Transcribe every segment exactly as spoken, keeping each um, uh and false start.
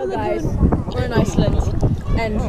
other guys were in Iceland. And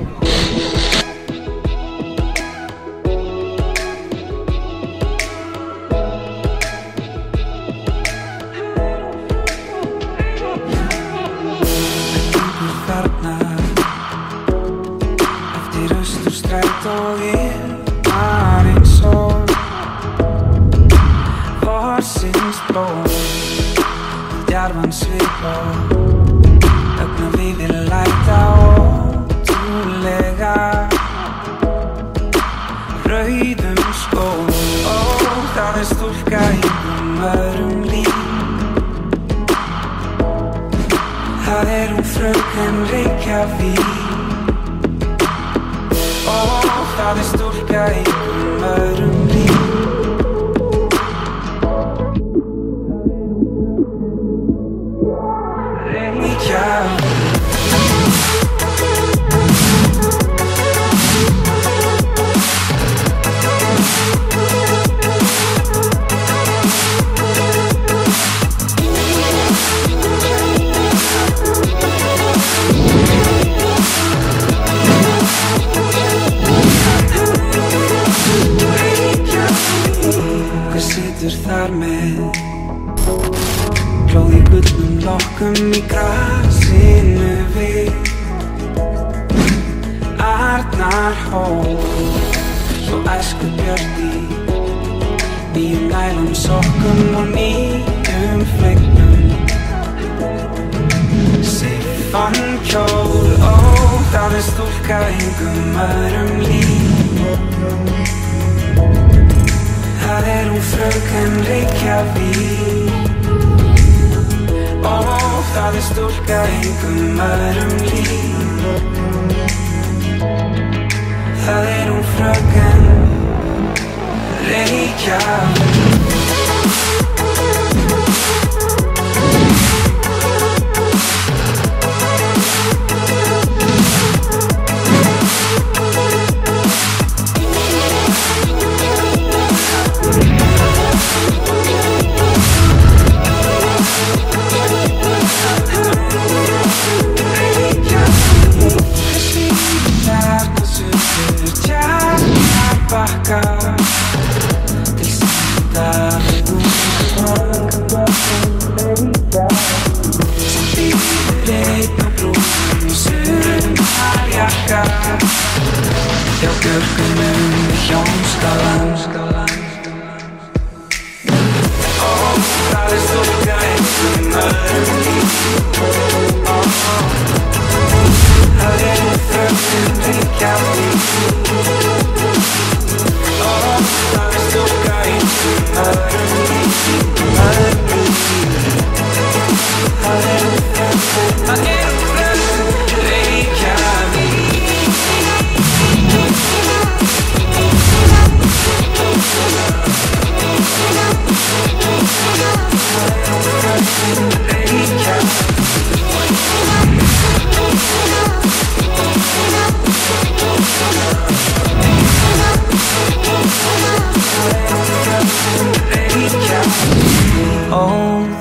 það er um fröken Reykjavík og það er stúlka í um öðrum líf. Þar með glóð í gullum lokkum í grasinu við Arnarhól og æsku björdi nýjum nælum sokkum og nýjum flegnum siffan kjól og það er stúlka engum öðrum líf. Það er um fröken Reykjavík og það er stúlka engum öðrum líf. Það er um fröken Reykjavík.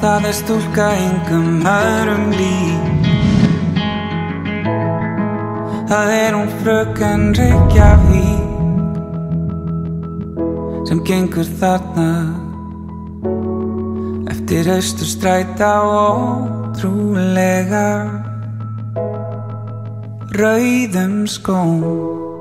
Það er stúlka engum öðrum líf. Það er um fröken Reykjavík sem gengur þarna eftir austurstræta ótrúlega rauðum skóm.